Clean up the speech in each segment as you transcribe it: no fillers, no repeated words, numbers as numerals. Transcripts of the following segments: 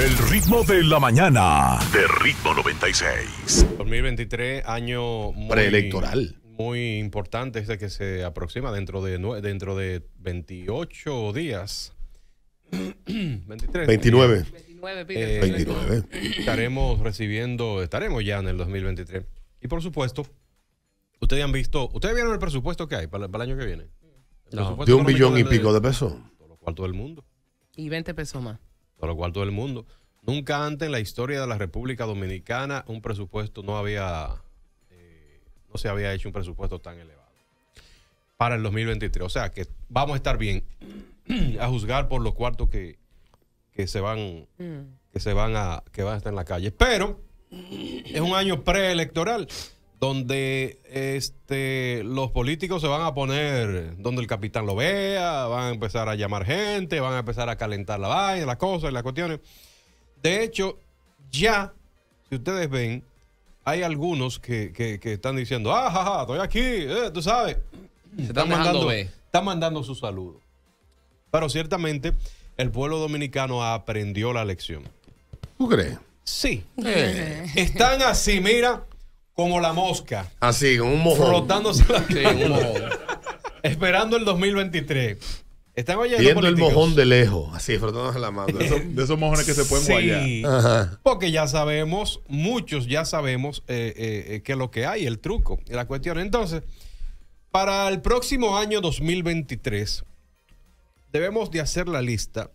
El ritmo de la mañana de Ritmo 96. 2023, año preelectoral muy importante, este que se aproxima dentro de 28 días. 23, 29. 29. Estaremos ya en el 2023. Y por supuesto, ustedes vieron el presupuesto que hay para el año que viene. No. De $1 billón y pico de pesos. Todo lo cual todo el mundo. Y 20 pesos más. Todo lo cual todo el mundo. Nunca antes en la historia de la República Dominicana un presupuesto no se había hecho un presupuesto tan elevado para el 2023. O sea que vamos a estar bien, a juzgar por los cuartos que van a estar en la calle. Pero es un año preelectoral donde los políticos se van a poner donde el capitán lo vea, van a empezar a llamar gente, van a empezar a calentar la vaina, las cosas y las cuestiones. De hecho, ya, si ustedes ven, hay algunos que están diciendo, jaja, estoy aquí, tú sabes. Están mandando su saludo. Pero ciertamente, el pueblo dominicano aprendió la lección. ¿Tú crees? Sí. Están así, mira, como la mosca. Así, con un mojón. Frotándose la esperando el 2023. Están oyendo viendo políticos. El mojón de lejos, así, frotándose la mano. De esos mojones que se pueden guayar. Ajá. Porque ya sabemos, muchos ya sabemos que lo que hay, el truco, la cuestión. Entonces, para el próximo año 2023, debemos de hacer la lista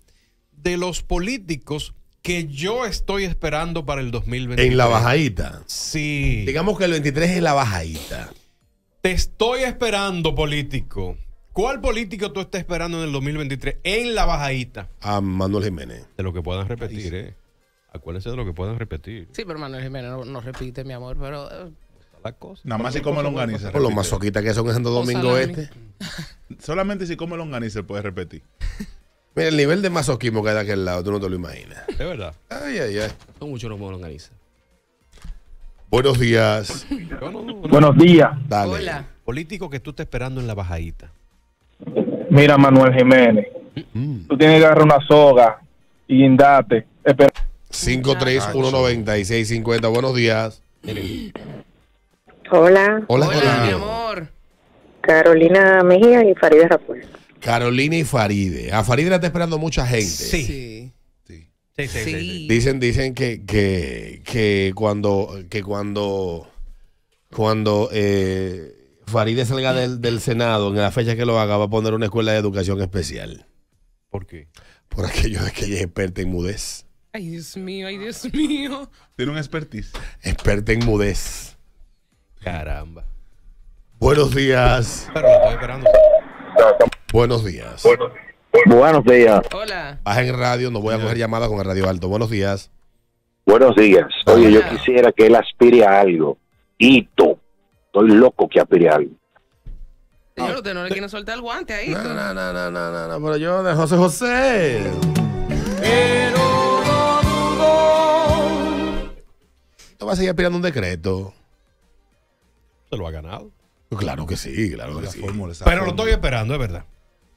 de los políticos que yo estoy esperando para el 2023. En la bajadita. Sí. Digamos que el 23 es la bajadita. Te estoy esperando, político. ¿Cuál político tú estás esperando en el 2023 en la bajadita? A Manuel Jiménez. De lo que puedan repetir, Acuérdense de lo que puedan repetir. Sí, pero Manuel Jiménez no repite, mi amor, pero... La cosa. Nada más si come longaniza. Por los masoquistas que son en Santo Domingo Este. Solamente si come longaniza puedes repetir. Mira, el nivel de masoquismo que hay de aquel lado, tú no te lo imaginas. Es verdad. Ay, ay, ay. Son muchos los que come longaniza. Buenos días. Buenos días. Dale. Hola. Político que tú estás esperando en la bajadita. Mira, Manuel Jiménez. Tú tienes que agarrar una soga y guindarte. 5319650. Buenos días. Hola. Hola, mi amor. Carolina Mejía y Faride Raposo. Carolina y Faride. A Faride la está esperando mucha gente. Sí. Dicen que cuando Faride salga del Senado, en la fecha que lo haga, va a poner una escuela de educación especial. ¿Por qué? Por aquello de que ella es experta en mudez. Ay, Dios mío, ay, Dios mío. Tiene un expertise. Experta en mudez. Caramba. Buenos días. Pero lo estoy esperando. Buenos días. Buenos días. Hola. Baja en radio, no voy a coger llamadas con el radio alto. Buenos días. Buenos días. Oye, yo quisiera que él aspire a algo. Hito. Estoy loco que aspire a algo. Señor, usted no le quiere soltar el guante ahí. No, pero yo de José José. Esto va a seguir aspirando un decreto. Se lo ha ganado. Claro que sí, claro que sí. Fórmula, pero lo estoy esperando, es verdad.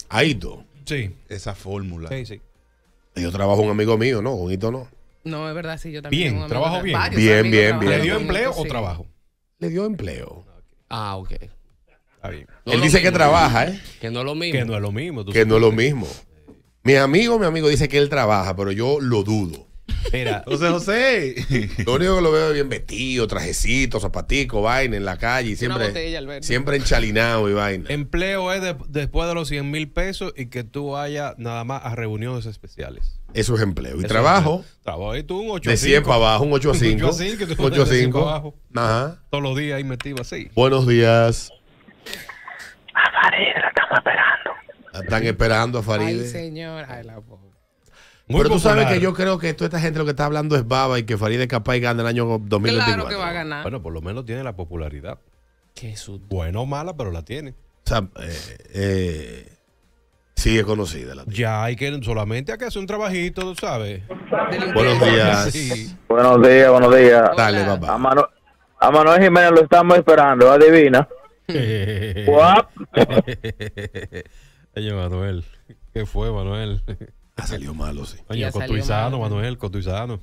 Ahí tú. Sí. Esa fórmula. Sí. Yo trabajo un amigo mío, ¿no? Con Hito no. No, es verdad, sí, yo también. Bien, trabajo bien. Bien. ¿Le dio empleo o trabajo? Le dio empleo. Ah, ok. Está bien. No él dice mismo, que trabaja, ¿eh? Que no es lo mismo. Que no es lo mismo. Mi amigo dice que él trabaja, pero yo lo dudo. Mira, José, lo único que lo veo es bien vestido, trajecito, zapatico, vaina en la calle y siempre enchalinado y vaina. Empleo es después de los 100,000 pesos y que tú vayas nada más a reuniones especiales. Eso es empleo. Y trabajo. Trabajo y tú un 8 a 5. De 100 para abajo, un 8 a 5. 8 a 5. Ajá. Todos los días ahí metido así. Buenos días. A Faride la estamos esperando. Están esperando a Faride. Ay, señor. Ay, la pobre. Muy pero popular. Tú sabes que yo creo que toda esta gente lo que está hablando es baba y que Faride capaz y gana el año 2024. Claro que va a ganar. Bueno, por lo menos tiene la popularidad. Bueno o mala, pero la tiene. O sea, sí es conocida la tiene. Ya hay que solamente hay que hacer un trabajito, tú sabes. Buenos días. Dale, papá. A Manuel Jiménez lo estamos esperando, adivina. ¿Qué fue, Manuel? Ha salido malo, sí. Oye, cotuizano, Manuel, cotuizano.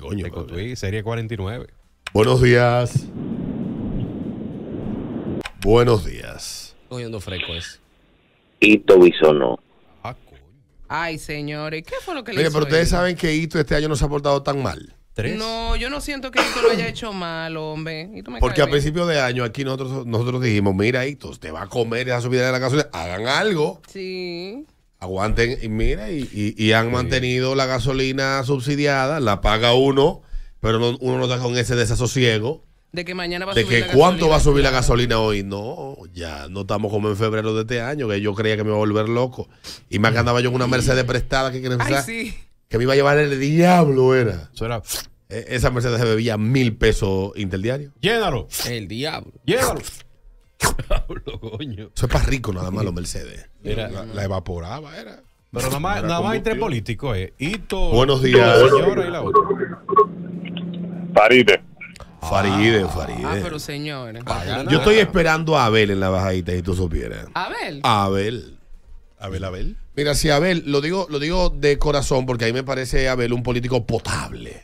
Coño, Cotuí, serie 49. Buenos días. Buenos días. Cogiendo fresco ese. Ito Bisonó. Ah, coño. Ay, señores, ¿qué fue lo que le hizo? Oye, pero ustedes saben que Ito este año no se ha portado tan mal. ¿Tres? No, yo no siento que Ito lo haya hecho mal, hombre. Porque a principio de año aquí nosotros dijimos, mira, Ito, te va a comer esa subida de la gasolina, hagan algo. Sí. Aguanten, mira, y han mantenido la gasolina subsidiada, la paga uno, pero no, uno no está con ese desasosiego. De que mañana va a subir la gasolina. De que cuánto va a subir la gasolina hoy. No, ya no estamos como en febrero de este año, que yo creía que me iba a volver loco. Y más que andaba yo con una Mercedes prestada que necesitaba, sí, que me iba a llevar el diablo, era. Eso era. Esa Mercedes se bebía 1,000 pesos interdiario. Llénalo. El diablo. Llénalo. Coño. Eso es para rico nada más los Mercedes. Era, la evaporaba, era. Pero nada más entre políticos, Ito. Buenos días. Faride. Faride. Ah, pero señores. Yo estoy esperando a Abel en la bajadita, si tú supieras. Abel. Mira, si Abel, lo digo de corazón, porque a mí me parece Abel un político potable.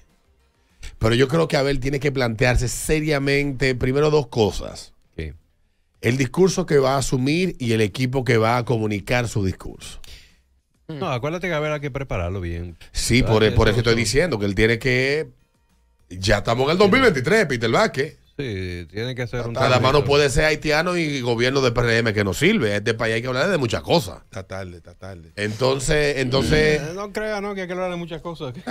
Pero yo creo que Abel tiene que plantearse seriamente, primero, dos cosas. El discurso que va a asumir y el equipo que va a comunicar su discurso. No, acuérdate que Abel hay que prepararlo bien. Sí, por eso estoy diciendo que él tiene que... Ya estamos en el 2023, Peter Vázquez. Sí, tiene que ser un... Cada mano puede ser haitiano y gobierno de PRM que no sirve. Este país hay que hablar de muchas cosas. Está tarde. Entonces... No creas, ¿no? Que hay que hablar de muchas cosas. Sí,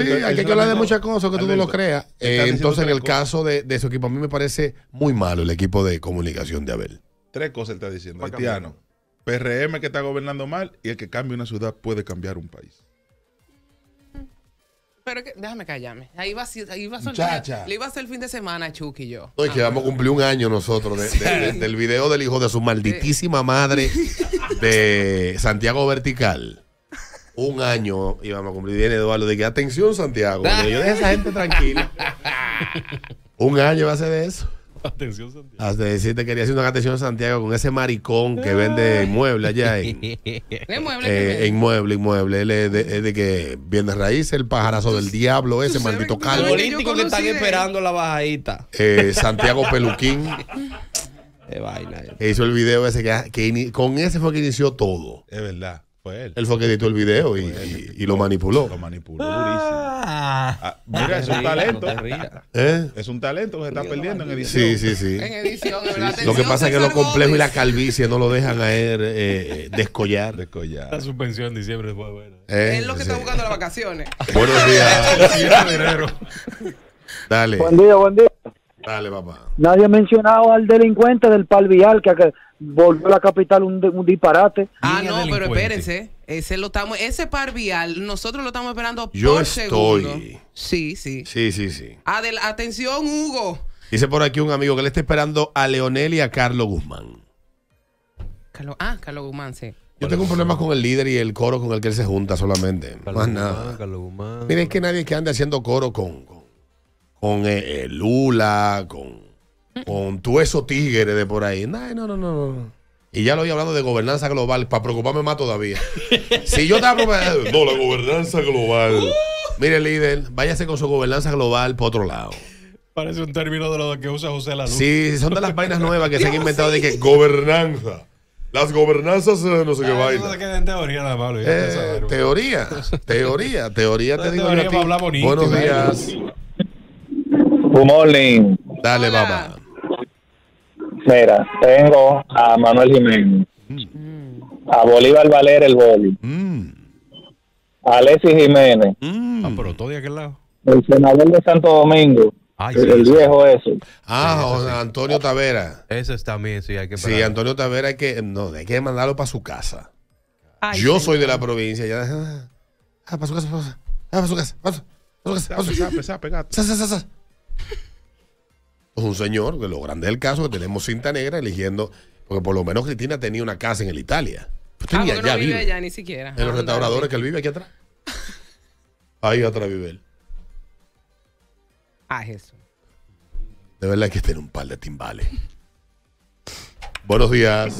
hay que hablar de muchas cosas, que tú no lo creas. Entonces, en el caso de su equipo, a mí me parece muy malo el equipo de comunicación de Abel. Tres cosas él está diciendo. Haitiano, PRM que está gobernando mal, y el que cambia una ciudad puede cambiar un país. Pero que, déjame callarme. Ahí va a soltar. Le iba a hacer el fin de semana a Chucky y yo. No, y que vamos a cumplir un año nosotros del video del hijo de su malditísima madre de Santiago Vertical. Un año íbamos a cumplir. Viene Eduardo de que atención, Santiago. Yo dejo a esa gente tranquila. Un año va a ser de eso. Atención, Santiago. Hasta decirte quería hacer una atención a Santiago con ese maricón que vende inmuebles allá inmueble. Él es de que viene raíz el pajarazo del diablo ese, maldito calvo. Los políticos que están esperando la bajadita. Santiago Peluquín. Vaina. Hizo el video ese que con ese fue que inició todo. Es verdad. Fue él. Él fue que editó el video y lo manipuló. Lo manipuló durísimo. Mira, es un talento. Es un talento que se está perdiendo en edición. Sí. En edición, de verdad. Lo que pasa es que lo complejo y la calvicie no lo dejan a él descollar. La suspensión en diciembre fue buena. Es lo que está buscando las vacaciones. Buenos días. Dale. Buen día. Dale, papá. Nadie ha mencionado al delincuente del Palvial que volvió a la capital un disparate. No, pero espérense. Ese par vial, nosotros lo estamos esperando por segundo. Sí. Atención, Hugo. Dice por aquí un amigo que le está esperando a Leonel y a Carlos Guzmán. Carlos Guzmán, sí. Yo tengo un problema con el líder y el coro con el que él se junta solamente. Más nada. Carlos Guzmán. Miren, es que nadie que ande haciendo coro con Lula, con todos esos tigres de por ahí. No. Y ya lo oí hablando de gobernanza global, para preocuparme más todavía. Si yo estaba preocupado... No, la gobernanza global. Mire, líder, váyase con su gobernanza global para otro lado. Parece un término de lo que usa José Luz. Sí, son de las vainas nuevas que se han inventado de que gobernanza. Las gobernanzas no sé qué vaina. No se queda en teoría nada más. Teoría te digo yo a ti. Buenos días. Good morning. Dale, papá. Mira, tengo a Manuel Jiménez, a Bolívar Valer el Boli, a Alexis Jiménez, pero todo de aquel lado, el senador de Santo Domingo, el viejo ese. Antonio Tavera. Ese es también, sí, hay que parar. Sí, Antonio Tavera hay que mandarlo para su casa. Yo soy de la provincia, ya. Para su casa. Un señor, de lo grande del caso, que tenemos cinta negra eligiendo, porque por lo menos Cristina tenía una casa en el Italia. Tenía, ya no vive allá ni siquiera. En los restauradores que él vive aquí atrás. Ahí atrás vive él. Jesús. De verdad hay que tener un par de timbales. Buenos días.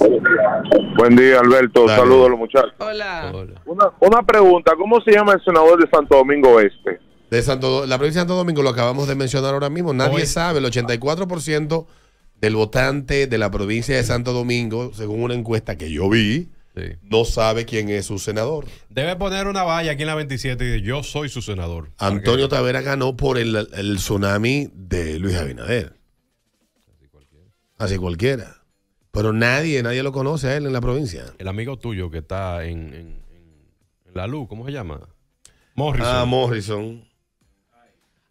Buen día, Alberto. Dale. Saludos a los muchachos. Hola. Hola. Una pregunta, ¿cómo se llama el senador de Santo Domingo Este? De la provincia de Santo Domingo, lo acabamos de mencionar ahora mismo. Nadie sabe, el 84% del votante de la provincia de Santo Domingo, según una encuesta que yo vi, no sabe quién es su senador. Debe poner una valla aquí en la 27 y dice, yo soy su senador. Antonio Tavera ganó por el tsunami de Luis Abinader. Así cualquiera. Pero nadie lo conoce a él en la provincia. El amigo tuyo que está en la luz, ¿cómo se llama? Morrison. Ah, Morrison.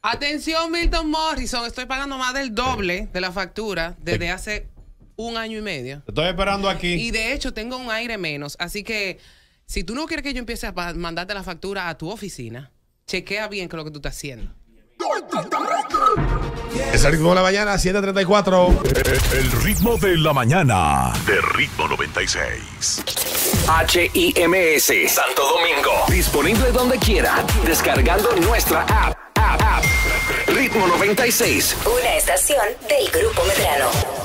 Atención, Milton Morrison, estoy pagando más del doble de la factura desde hace 1 año y medio. Te estoy esperando aquí. Y de hecho tengo un aire menos, así que si tú no quieres que yo empiece a mandarte la factura a tu oficina, chequea bien con lo que tú estás haciendo. Es el ritmo de la mañana, 7:34. El ritmo de la mañana. De Ritmo 96. HIMS Santo Domingo. Disponible donde quiera. Descargando nuestra app. Ritmo 96. Una estación del Grupo Medrano.